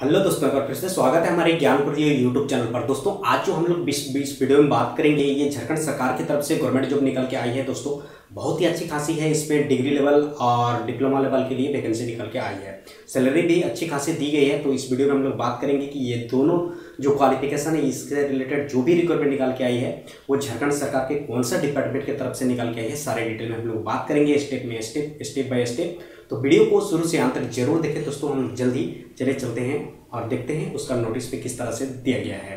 Hello दोस्तों, एक बार फिर से स्वागत है हमारे ज्ञान प्रीति यूट्यूब चैनल पर। दोस्तों आज जो हम लोग बीस वीडियो में बात करेंगे, ये झारखंड सरकार की तरफ से गवर्नमेंट जॉब निकल के आई है दोस्तों, बहुत ही अच्छी खासी है। इस पर डिग्री लेवल और डिप्लोमा लेवल के लिए वैकेंसी निकल के आई है, सैलरी भी अच्छी खासी दी गई है। तो इस वीडियो में हम लोग बात करेंगे कि ये दोनों जो क्वालिफिकेशन है, इससे रिलेटेड जो भी रिक्वायरमेंट निकाल के आई है वो झारखंड सरकार के कौन सा डिपार्टमेंट की तरफ से निकाल के आई है, सारे डिटेल में हम लोग बात करेंगे स्टेप बाय स्टेप। तो वीडियो को शुरू से अंत तक जरूर देखें दोस्तों। हम जल्दी चले चलते हैं और देखते हैं उसका नोटिस भी किस तरह से दिया गया है।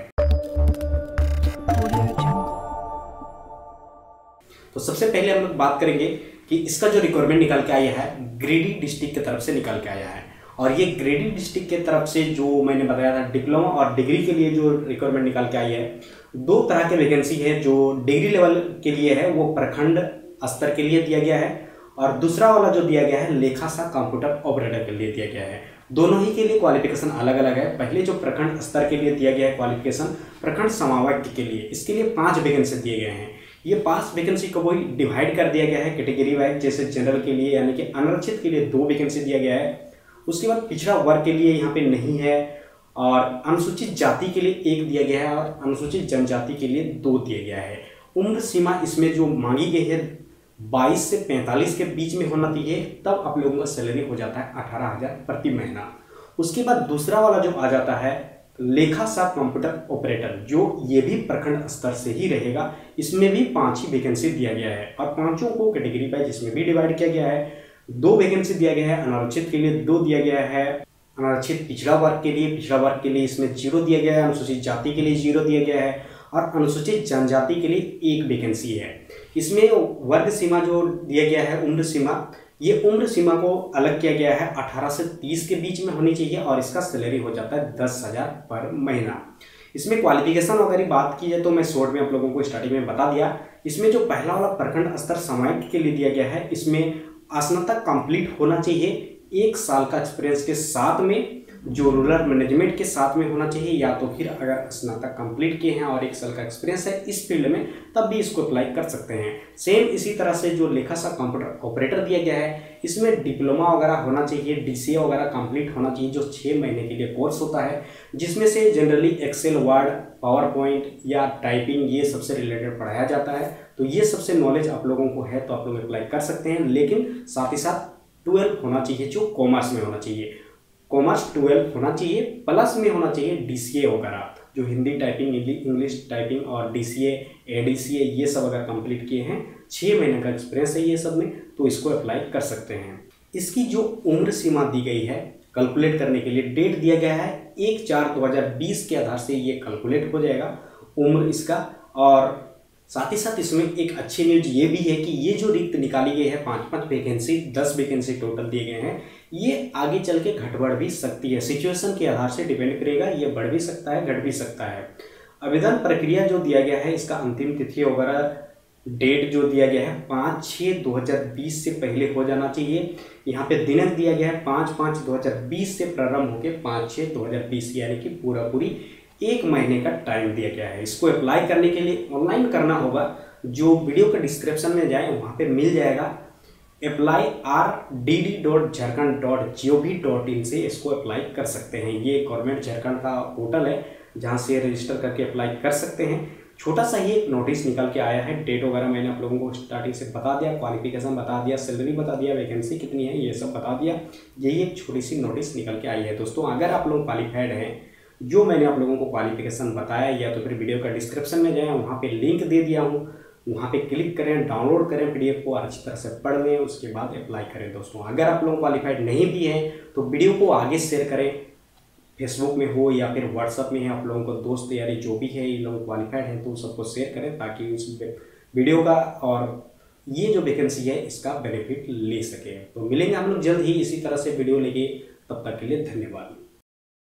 तो सबसे पहले हम लोग बात करेंगे कि इसका जो रिक्वायरमेंट निकाल के आया है, ग्रेडी डिस्ट्रिक्ट की तरफ से निकाल के आया है। और ये ग्रेडी डिस्ट्रिक्ट के तरफ से जो मैंने बताया था, डिप्लोमा और डिग्री के लिए जो रिक्वायरमेंट निकाल के आई है, दो तरह के वैकेंसी है। जो डिग्री लेवल के लिए है वो प्रखंड स्तर के लिए दिया गया है, और दूसरा वाला जो दिया गया है लेखासा कंप्यूटर ऑपरेटर के लिए दिया गया है। दोनों ही के लिए क्वालिफिकेशन अलग अलग है। पहले जो प्रखंड स्तर के लिए दिया गया है क्वालिफिकेशन, प्रखंड समावर्ग के लिए, इसके लिए 5 वैकेंसी दिए गए हैं। ये 5 वैकेंसी को वही डिवाइड कर दिया गया है कैटेगरी वाइज, जैसे जनरल के लिए यानी कि अनारक्षित के लिए 2 वैकेंसी दिया गया है। उसके बाद पिछड़ा वर्ग के लिए यहाँ पे नहीं है, और अनुसूचित जाति के लिए 1 दिया गया है, और अनुसूचित जनजाति के लिए 2 दिया गया है। उम्र सीमा इसमें जो मांगी गई है 22 से 45 के बीच में होना चाहिए, तब आप लोगों का सैलरी हो जाता है 18,000 प्रति महीना। उसके बाद दूसरा वाला जो आ जाता है लेखासा कंप्यूटर ऑपरेटर, जो ये भी प्रखंड स्तर से ही रहेगा, इसमें भी 5 ही वैकेंसी दिया गया है, और 5 को कैटेगरी वाइज इसमें भी डिवाइड किया गया है। 2 वैकेंसी दिया गया है, अनारक्षित के लिए 2 दिया गया है, अनारक्षित पिछड़ा वर्ग के लिए इसमें 0 दिया गया है, अनुसूचित जाति के लिए 0 दिया गया है, और अनुसूचित जनजाति के लिए 1 वैकेंसी है। इसमें वर्ग सीमा जो दिया गया है, उम्र सीमा, ये उम्र सीमा को अलग किया गया है, 18 से 30 के बीच में होनी चाहिए, और इसका सैलरी हो जाता है 10,000 पर महीना। इसमें क्वालिफिकेशन वगैरह बात की जाए तो मैं शॉर्ट में आप लोगों को स्टार्टिंग में बता दिया। इसमें जो पहला वाला प्रखंड स्तर समायुक्त के लिए दिया गया है, इसमें स्नातक कंप्लीट होना चाहिए, 1 साल का एक्सपीरियंस के साथ में, जो रूरल मैनेजमेंट के साथ में होना चाहिए, या तो फिर अगर स्नातक कंप्लीट किए हैं और 1 साल का एक्सपीरियंस है इस फील्ड में, तब भी इसको अप्लाई कर सकते हैं। सेम इसी तरह से जो लेखासा कंप्यूटर ऑपरेटर दिया गया है, इसमें डिप्लोमा वगैरह होना चाहिए, DCA वगैरह कंप्लीट होना चाहिए, जो 6 महीने के लिए कोर्स होता है, जिसमें से generally Excel, Word, PowerPoint या टाइपिंग, ये सबसे रिलेटेड पढ़ाया जाता है। तो ये सबसे नॉलेज आप लोगों को है तो आप लोग अप्लाई कर सकते हैं, लेकिन साथ ही साथ 12 होना चाहिए, जो कॉमर्स में होना चाहिए, कॉमर्स 12 होना चाहिए, प्लस में होना चाहिए DCA वगैरह, जो हिंदी टाइपिंग, इंग्लिश टाइपिंग और DCA ADCA ये सब अगर कंप्लीट किए हैं, 6 महीने का एक्सपीरियंस है ये सब में, तो इसको अप्लाई कर सकते हैं। इसकी जो उम्र सीमा दी गई है कैलकुलेट करने के लिए, डेट दिया गया है 1/4/2020 के आधार से ये कैलकुलेट हो जाएगा उम्र इसका। और साथ ही साथ इसमें एक अच्छी न्यूज ये भी है कि ये जो रिक्त निकाली गई है, 5-5 वैकेंसी, 10 वैकेंसी टोटल दिए गए हैं, ये आगे चल के घट बढ़ भी सकती है, सिचुएशन के आधार से डिपेंड करेगा, ये बढ़ भी सकता है, घट भी सकता है। आवेदन प्रक्रिया जो दिया गया है, इसका अंतिम तिथि वगैरह डेट जो दिया गया है 5/6/2020 से पहले हो जाना चाहिए। यहाँ पे दिनांक दिया गया है 5/5/2020 से प्रारंभ होकर 5/6/2020, यानी कि पूरा पूरी 1 महीने का टाइम दिया गया है। इसको अप्लाई करने के लिए ऑनलाइन करना होगा, जो वीडियो के डिस्क्रिप्शन में जाए वहाँ पे मिल जाएगा, apply.rdd.jharkhand.gov.in से इसको अप्लाई कर सकते हैं। ये गवर्नमेंट झारखंड का पोर्टल है, जहाँ से रजिस्टर करके अप्लाई कर सकते हैं। छोटा सा ही एक नोटिस निकल के आया है, डेट वगैरह मैंने आप लोगों को स्टार्टिंग से बता दिया, क्वालिफिकेशन बता दिया, सैलरी बता दिया, वैकेंसी कितनी है ये सब बता दिया। यही एक छोटी सी नोटिस निकल के आई है दोस्तों। अगर आप लोग क्वालिफाइड हैं, जो मैंने आप लोगों को क्वालिफिकेशन बताया, या तो फिर वीडियो का डिस्क्रिप्शन में जाएँ, वहाँ पे लिंक दे दिया हूँ, वहाँ पे क्लिक करें, डाउनलोड करें PDF को और अच्छी तरह से पढ़ लें, उसके बाद अप्लाई करें दोस्तों। अगर आप लोग क्वालिफाइड नहीं भी हैं तो वीडियो को आगे शेयर करें, फेसबुक में हो या फिर व्हाट्सअप में है, आप लोगों को दोस्त यारी जो भी है, ये लोग क्वालिफाइड हैं तो सबको शेयर करें, ताकि उस वीडियो का और ये जो वैकेंसी है इसका बेनिफिट ले सकें। तो मिलेंगे हम लोग जल्द ही इसी तरह से वीडियो लेके, तब तक के लिए धन्यवाद।